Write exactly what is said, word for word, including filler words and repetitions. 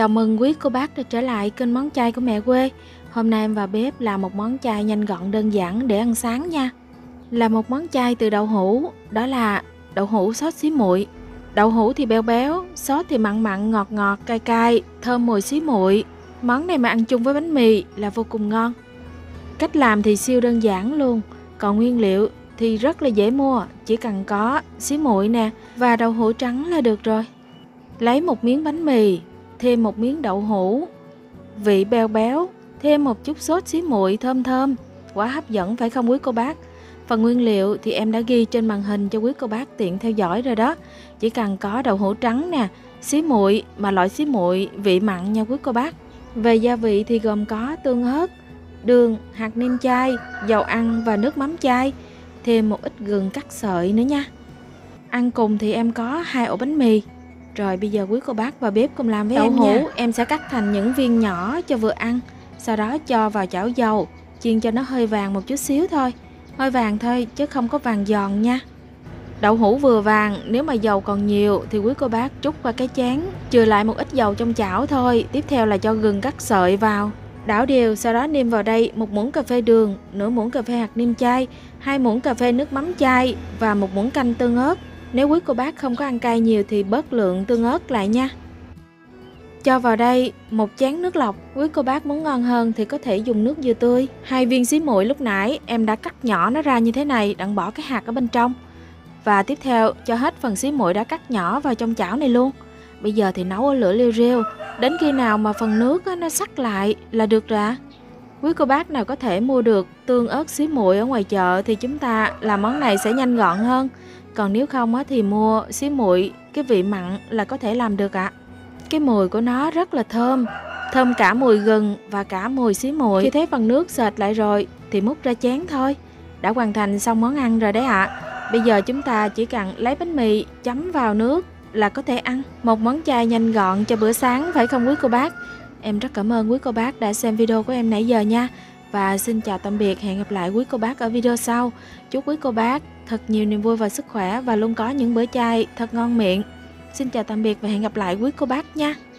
Chào mừng quý cô bác đã trở lại kênh món chay của mẹ quê. Hôm nay em vào bếp làm một món chay nhanh gọn đơn giản để ăn sáng nha. Là một món chay từ đậu hũ, đó là đậu hũ sốt xí muội. Đậu hũ thì béo béo, sốt thì mặn mặn, ngọt ngọt, cay cay, thơm mùi xí muội. Món này mà ăn chung với bánh mì là vô cùng ngon. Cách làm thì siêu đơn giản luôn, còn nguyên liệu thì rất là dễ mua, chỉ cần có xí muội nè và đậu hũ trắng là được rồi. Lấy một miếng bánh mì, thêm một miếng đậu hũ, vị béo béo, thêm một chút sốt xí muội thơm thơm. Quá hấp dẫn phải không quý cô bác? Phần nguyên liệu thì em đã ghi trên màn hình cho quý cô bác tiện theo dõi rồi đó. Chỉ cần có đậu hũ trắng nè, xí muội, mà loại xí muội vị mặn nha quý cô bác. Về gia vị thì gồm có tương ớt, đường, hạt nêm chay, dầu ăn và nước mắm chay. Thêm một ít gừng cắt sợi nữa nha. Ăn cùng thì em có hai ổ bánh mì. Rồi bây giờ quý cô bác vào bếp cùng làm với em nha. Đậu hũ em sẽ cắt thành những viên nhỏ cho vừa ăn. Sau đó cho vào chảo dầu, chiên cho nó hơi vàng một chút xíu thôi. Hơi vàng thôi chứ không có vàng giòn nha. Đậu hũ vừa vàng, nếu mà dầu còn nhiều thì quý cô bác trút qua cái chén, chừa lại một ít dầu trong chảo thôi. Tiếp theo là cho gừng cắt sợi vào, đảo đều, sau đó nêm vào đây một muỗng cà phê đường, nửa muỗng cà phê hạt nêm chay, hai muỗng cà phê nước mắm chay và một muỗng canh tương ớt. Nếu quý cô bác không có ăn cay nhiều thì bớt lượng tương ớt lại nha. Cho vào đây một chén nước lọc. Quý cô bác muốn ngon hơn thì có thể dùng nước dừa tươi. Hai viên xí muội lúc nãy em đã cắt nhỏ nó ra như thế này, đặng bỏ cái hạt ở bên trong. Và tiếp theo cho hết phần xí muội đã cắt nhỏ vào trong chảo này luôn. Bây giờ thì nấu ở lửa liu riu, đến khi nào mà phần nước nó sắc lại là được rồi ạ. Quý cô bác nào có thể mua được tương ớt xí muội ở ngoài chợ thì chúng ta làm món này sẽ nhanh gọn hơn. Còn nếu không thì mua xí muội cái vị mặn là có thể làm được ạ. Cái mùi của nó rất là thơm, thơm cả mùi gừng và cả mùi xí muội. Khi thấy phần nước sệt lại rồi thì múc ra chén thôi. Đã hoàn thành xong món ăn rồi đấy ạ. Bây giờ chúng ta chỉ cần lấy bánh mì chấm vào nước là có thể ăn. Một món chay nhanh gọn cho bữa sáng phải không quý cô bác? Em rất cảm ơn quý cô bác đã xem video của em nãy giờ nha. Và xin chào tạm biệt, hẹn gặp lại quý cô bác ở video sau. Chúc quý cô bác thật nhiều niềm vui và sức khỏe và luôn có những bữa chay thật ngon miệng. Xin chào tạm biệt và hẹn gặp lại quý cô bác nha.